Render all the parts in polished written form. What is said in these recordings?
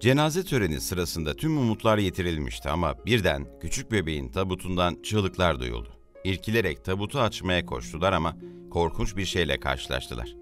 Cenaze töreni sırasında tüm umutlar yitirilmişti ama birden küçük bebeğin tabutundan çığlıklar duyuldu. İrkilerek tabutu açmaya koştular ama korkunç bir şeyle karşılaştılar.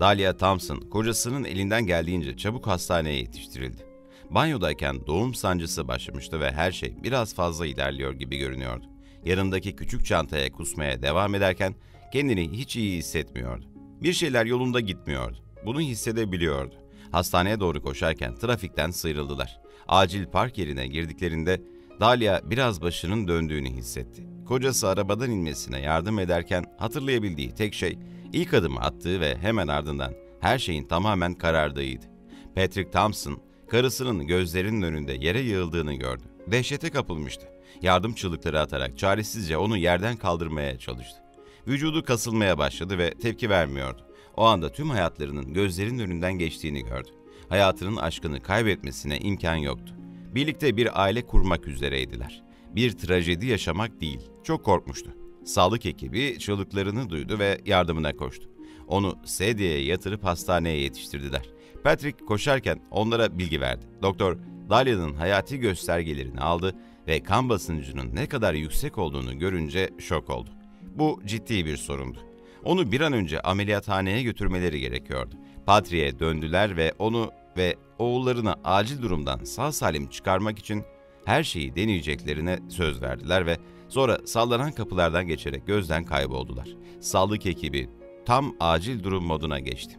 Dahlia Thompson, kocasının elinden geldiğince çabuk hastaneye yetiştirildi. Banyodayken doğum sancısı başlamıştı ve her şey biraz fazla ilerliyor gibi görünüyordu. Yanındaki küçük çantaya kusmaya devam ederken kendini hiç iyi hissetmiyordu. Bir şeyler yolunda gitmiyordu. Bunu hissedebiliyordu. Hastaneye doğru koşarken trafikten sıyrıldılar. Acil park yerine girdiklerinde Dahlia biraz başının döndüğünü hissetti. Kocası arabadan inmesine yardım ederken hatırlayabildiği tek şey ilk adımı attığı ve hemen ardından her şeyin tamamen karardığıydı. Patrick Thompson, karısının gözlerinin önünde yere yığıldığını gördü. Dehşete kapılmıştı. Yardım çığlıkları atarak çaresizce onu yerden kaldırmaya çalıştı. Vücudu kasılmaya başladı ve tepki vermiyordu. O anda tüm hayatlarının gözlerinin önünden geçtiğini gördü. Hayatının aşkını kaybetmesine imkan yoktu. Birlikte bir aile kurmak üzereydiler. Bir trajedi yaşamak değil, çok korkmuştu. Sağlık ekibi çığlıklarını duydu ve yardımına koştu. Onu sedyeye yatırıp hastaneye yetiştirdiler. Patrick koşarken onlara bilgi verdi. Doktor, Dahlia'nın hayati göstergelerini aldı ve kan basıncının ne kadar yüksek olduğunu görünce şok oldu. Bu ciddi bir sorundu. Onu bir an önce ameliyathaneye götürmeleri gerekiyordu. Patrick'e döndüler ve onu ve oğullarını acil durumdan sağ salim çıkarmak için her şeyi deneyeceklerine söz verdiler ve sonra sallanan kapılardan geçerek gözden kayboldular. Sağlık ekibi tam acil durum moduna geçti.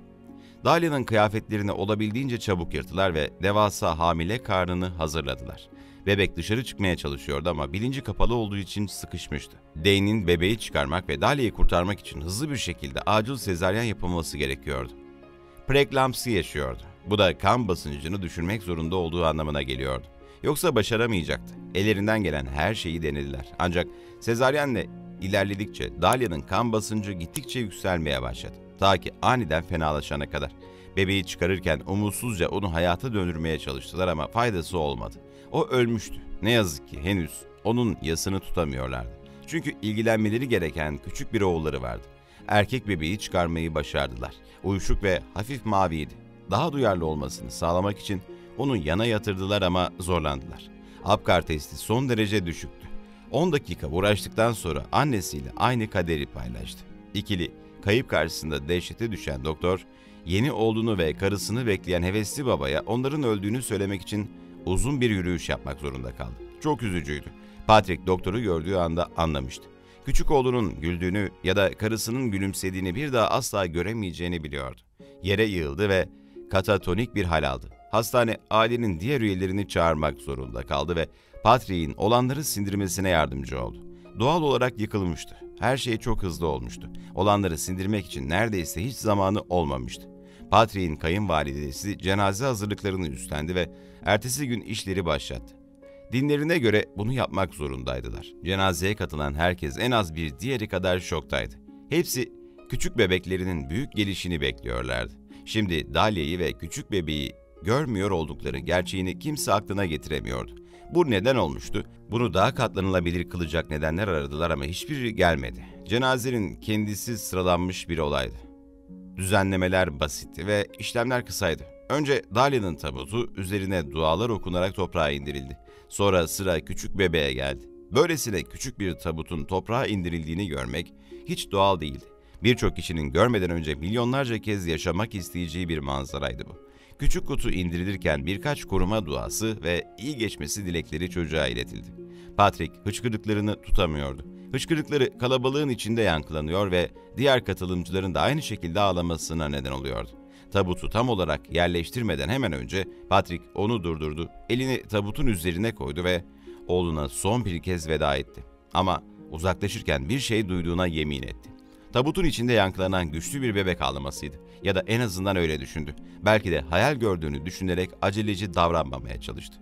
Dahlia'nın kıyafetlerini olabildiğince çabuk yırtılar ve devasa hamile karnını hazırladılar. Bebek dışarı çıkmaya çalışıyordu ama bilinci kapalı olduğu için sıkışmıştı. Dane'in bebeği çıkarmak ve Dahlia'yı kurtarmak için hızlı bir şekilde acil sezaryen yapılması gerekiyordu. Preeklampsi yaşıyordu. Bu da kan basıncını düşürmek zorunda olduğu anlamına geliyordu. Yoksa başaramayacaktı. Ellerinden gelen her şeyi denediler. Ancak sezaryenle ilerledikçe Dahlia'nın kan basıncı gittikçe yükselmeye başladı. Ta ki aniden fenalaşana kadar. Bebeği çıkarırken umutsuzca onu hayata döndürmeye çalıştılar ama faydası olmadı. O ölmüştü. Ne yazık ki henüz onun yasını tutamıyorlardı. Çünkü ilgilenmeleri gereken küçük bir oğulları vardı. Erkek bebeği çıkarmayı başardılar. Uyuşuk ve hafif maviydi. Daha duyarlı olmasını sağlamak için onu yana yatırdılar ama zorlandılar. APGAR testi son derece düşüktü. 10 dakika uğraştıktan sonra annesiyle aynı kaderi paylaştı. İkili kayıp karşısında dehşete düşen doktor, yeni oğlunu ve karısını bekleyen hevesli babaya onların öldüğünü söylemek için uzun bir yürüyüş yapmak zorunda kaldı. Çok üzücüydü. Patrick doktoru gördüğü anda anlamıştı. Küçük oğlunun güldüğünü ya da karısının gülümsediğini bir daha asla göremeyeceğini biliyordu. Yere yığıldı ve katatonik bir hal aldı. Hastane ailenin diğer üyelerini çağırmak zorunda kaldı ve Patrick'in olanları sindirmesine yardımcı oldu. Doğal olarak yıkılmıştı. Her şey çok hızlı olmuştu. Olanları sindirmek için neredeyse hiç zamanı olmamıştı. Patrick'in kayınvalidesi cenaze hazırlıklarını üstlendi ve ertesi gün işleri başlattı. Dinlerine göre bunu yapmak zorundaydılar. Cenazeye katılan herkes en az bir diğeri kadar şoktaydı. Hepsi küçük bebeklerinin büyük gelişini bekliyorlardı. Şimdi Dahlia'yı ve küçük bebeği görmüyor oldukları gerçeğini kimse aklına getiremiyordu. Bu neden olmuştu? Bunu daha katlanılabilir kılacak nedenler aradılar ama hiçbiri gelmedi. Cenazenin kendisi sıralanmış bir olaydı. Düzenlemeler basitti ve işlemler kısaydı. Önce Dahlia'nın tabutu üzerine dualar okunarak toprağa indirildi. Sonra sıra küçük bebeğe geldi. Böylesine küçük bir tabutun toprağa indirildiğini görmek hiç doğal değildi. Birçok kişinin görmeden önce milyonlarca kez yaşamak isteyeceği bir manzaraydı bu. Küçük kutu indirilirken birkaç koruma duası ve iyi geçmesi dilekleri çocuğa iletildi. Patrick hıçkırıklarını tutamıyordu. Hıçkırıkları kalabalığın içinde yankılanıyor ve diğer katılımcıların da aynı şekilde ağlamasına neden oluyordu. Tabutu tam olarak yerleştirmeden hemen önce Patrick onu durdurdu, elini tabutun üzerine koydu ve oğluna son bir kez veda etti. Ama uzaklaşırken bir şey duyduğuna yemin etti. Tabutun içinde yankılanan güçlü bir bebek ağlamasıydı ya da en azından öyle düşündü. Belki de hayal gördüğünü düşünerek aceleci davranmamaya çalıştı.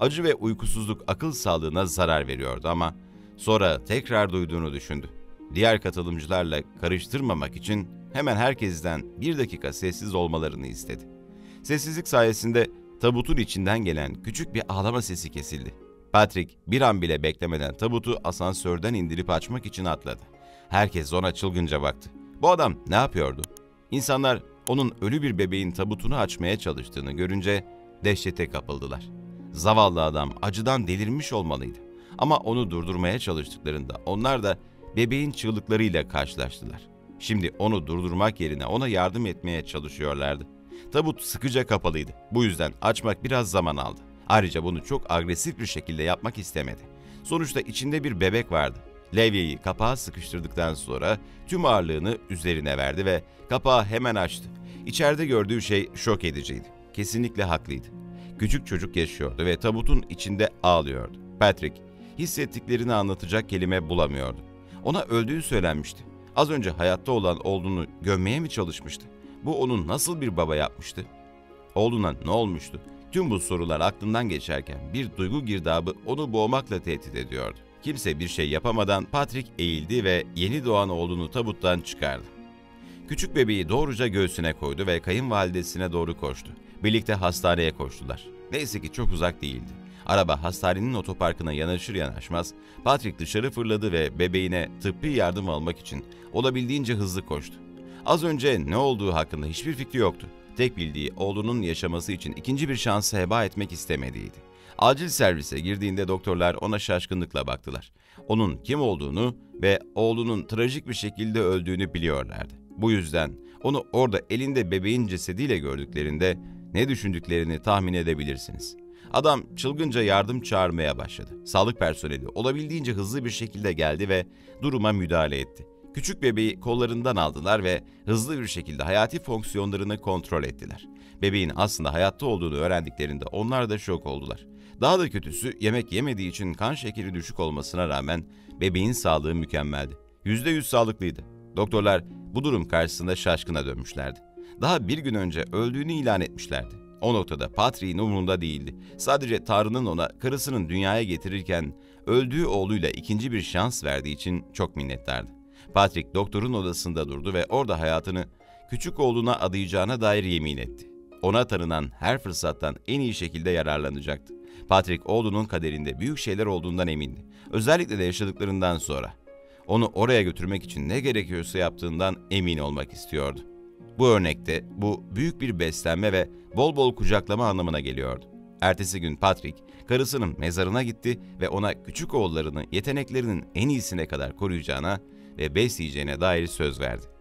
Acı ve uykusuzluk akıl sağlığına zarar veriyordu ama sonra tekrar duyduğunu düşündü. Diğer katılımcılarla karıştırmamak için hemen herkesten bir dakika sessiz olmalarını istedi. Sessizlik sayesinde tabutun içinden gelen küçük bir ağlama sesi kesildi. Patrick bir an bile beklemeden tabutu asansörden indirip açmak için atladı. Herkes ona çılgınca baktı. Bu adam ne yapıyordu? İnsanlar onun ölü bir bebeğin tabutunu açmaya çalıştığını görünce dehşete kapıldılar. Zavallı adam acıdan delirmiş olmalıydı. Ama onu durdurmaya çalıştıklarında onlar da bebeğin çığlıklarıyla karşılaştılar. Şimdi onu durdurmak yerine ona yardım etmeye çalışıyorlardı. Tabut sıkıca kapalıydı. Bu yüzden açmak biraz zaman aldı. Ayrıca bunu çok agresif bir şekilde yapmak istemedi. Sonuçta içinde bir bebek vardı. Levye'yi kapağa sıkıştırdıktan sonra tüm ağırlığını üzerine verdi ve kapağı hemen açtı. İçeride gördüğü şey şok ediciydi. Kesinlikle haklıydı. Küçük çocuk yaşıyordu ve tabutun içinde ağlıyordu. Patrick, hissettiklerini anlatacak kelime bulamıyordu. Ona öldüğü söylenmişti. Az önce hayatta olan oğlunu gömmeye mi çalışmıştı? Bu onu nasıl bir baba yapmıştı? Oğluna ne olmuştu? Tüm bu sorular aklından geçerken bir duygu girdabı onu boğmakla tehdit ediyordu. Kimse bir şey yapamadan Patrick eğildi ve yeni doğan oğlunu tabuttan çıkardı. Küçük bebeği doğruca göğsüne koydu ve kayınvalidesine doğru koştu. Birlikte hastaneye koştular. Neyse ki çok uzak değildi. Araba hastanenin otoparkına yanaşır yanaşmaz Patrick dışarı fırladı ve bebeğine tıbbi yardım almak için olabildiğince hızlı koştu. Az önce ne olduğu hakkında hiçbir fikri yoktu. Tek bildiği oğlunun yaşaması için ikinci bir şansı heba etmek istemediydi. Acil servise girdiğinde doktorlar ona şaşkınlıkla baktılar. Onun kim olduğunu ve oğlunun trajik bir şekilde öldüğünü biliyorlardı. Bu yüzden onu orada elinde bebeğin cesediyle gördüklerinde ne düşündüklerini tahmin edebilirsiniz. Adam çılgınca yardım çağırmaya başladı. Sağlık personeli olabildiğince hızlı bir şekilde geldi ve duruma müdahale etti. Küçük bebeği kollarından aldılar ve hızlı bir şekilde hayati fonksiyonlarını kontrol ettiler. Bebeğin aslında hayatta olduğunu öğrendiklerinde onlar da şok oldular. Daha da kötüsü yemek yemediği için kan şekeri düşük olmasına rağmen bebeğin sağlığı mükemmeldi. %100 sağlıklıydı. Doktorlar bu durum karşısında şaşkına dönmüşlerdi. Daha bir gün önce öldüğünü ilan etmişlerdi. O noktada Patrick'in umurunda değildi. Sadece Tanrı'nın ona karısının dünyaya getirirken öldüğü oğluyla ikinci bir şans verdiği için çok minnettardı. Patrick doktorun odasında durdu ve orada hayatını küçük oğluna adayacağına dair yemin etti. Ona tanınan her fırsattan en iyi şekilde yararlanacaktı. Patrick oğlunun kaderinde büyük şeyler olduğundan emindi. Özellikle de yaşadıklarından sonra. Onu oraya götürmek için ne gerekiyorsa yaptığından emin olmak istiyordu. Bu örnekte bu büyük bir beslenme ve bol bol kucaklama anlamına geliyordu. Ertesi gün Patrick karısının mezarına gitti ve ona küçük oğullarını yeteneklerinin en iyisine kadar koruyacağına ve besleyeceğine dair söz verdi.